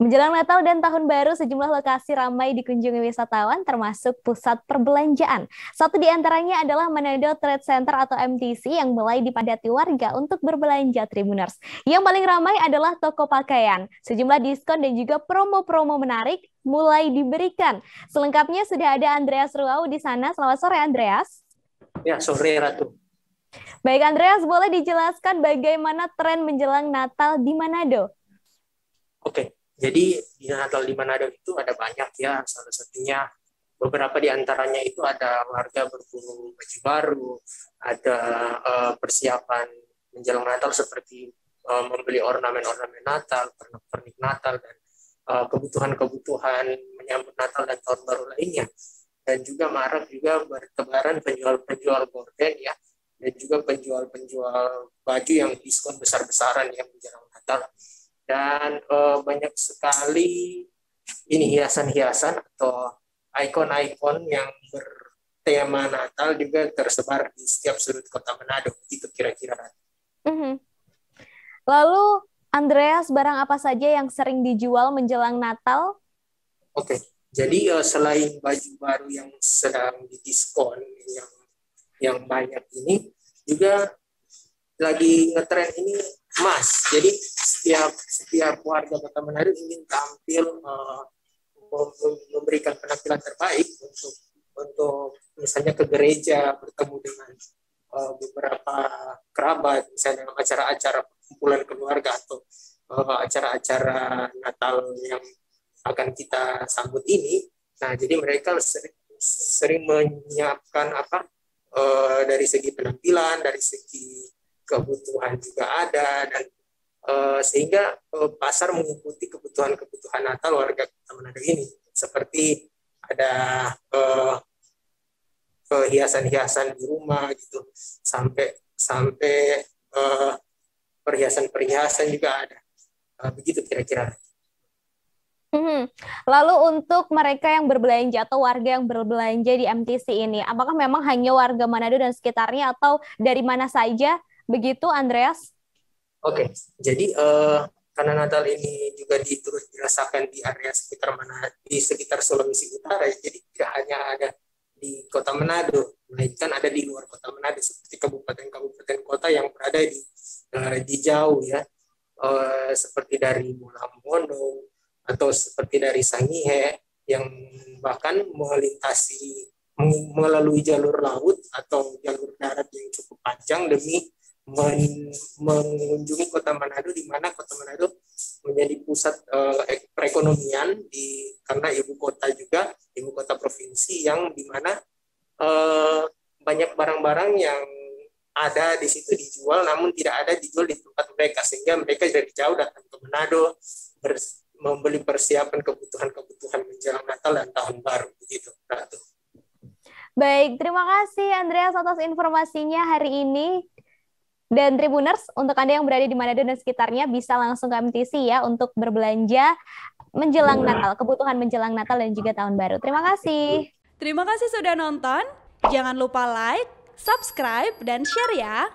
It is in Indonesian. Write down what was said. Menjelang Natal dan Tahun Baru, sejumlah lokasi ramai dikunjungi wisatawan, termasuk pusat perbelanjaan. Satu di antaranya adalah Manado Trade Center atau MTC yang mulai dipadati warga untuk berbelanja Tribuners. Yang paling ramai adalah toko pakaian. Sejumlah diskon dan juga promo-promo menarik mulai diberikan. Selengkapnya sudah ada Andreas Ruau di sana. Selamat sore, Andreas. Ya, sore, Ratu. Baik, Andreas, boleh dijelaskan bagaimana tren menjelang Natal di Manado? Oke. Jadi di Natal di Manado itu ada banyak ya, salah satunya beberapa di antaranya itu ada warga berburu baju baru, ada persiapan menjelang Natal seperti membeli ornamen-ornamen Natal, pernak-pernik Natal, dan kebutuhan-kebutuhan menyambut Natal dan Tahun Baru lainnya. Dan juga marak juga bertebaran penjual-penjual gorden ya, dan juga penjual-penjual baju yang diskon besar-besaran yang menjelang Natal. Dan banyak sekali ini hiasan-hiasan atau ikon-ikon yang bertema Natal juga tersebar di setiap sudut kota Manado, itu kira-kira. Lalu Andreas, barang apa saja yang sering dijual menjelang Natal? Oke, jadi selain baju baru yang sedang didiskon yang banyak ini, juga lagi ngetren ini emas. Jadi setiap warga Kota Manado ingin tampil memberikan penampilan terbaik untuk misalnya ke gereja, bertemu dengan beberapa kerabat, misalnya dalam acara-acara perkumpulan keluarga atau acara-acara Natal yang akan kita sambut ini. Nah, jadi mereka sering menyiapkan dari segi penampilan, dari segi kebutuhan juga ada, dan sehingga pasar mengikuti kebutuhan-kebutuhan Natal warga Kota Manado ini, seperti ada hiasan-hiasan di rumah gitu, sampai perhiasan-perhiasan juga ada, begitu kira-kira. Lalu untuk mereka yang berbelanja atau warga yang berbelanja di MTC ini, apakah memang hanya warga Manado dan sekitarnya atau dari mana saja? Begitu, Andreas? Oke, jadi karena Natal ini juga terus dirasakan di area sekitar Sulawesi Utara, jadi tidak hanya ada di Kota Manado, melainkan ada di luar Kota Manado seperti kabupaten-kabupaten kota yang berada di jauh ya, seperti dari Bolaang Mongondow atau seperti dari Sangihe yang bahkan melalui jalur laut atau jalur darat yang cukup panjang demi mengunjungi Kota Manado, di mana Kota Manado menjadi pusat perekonomian karena ibu kota juga, ibu kota provinsi, yang di mana banyak barang-barang yang ada di situ dijual namun tidak ada dijual di tempat mereka, sehingga mereka dari jauh datang ke Manado membeli persiapan kebutuhan-kebutuhan menjelang Natal dan Tahun Baru, begitu. Baik, terima kasih Andreas atas informasinya hari ini. Dan Tribuners, untuk Anda yang berada di Manado dan sekitarnya bisa langsung ke MTC ya untuk berbelanja menjelang Natal, kebutuhan menjelang Natal dan juga Tahun Baru. Terima kasih. Terima kasih sudah nonton. Jangan lupa like, subscribe, dan share ya.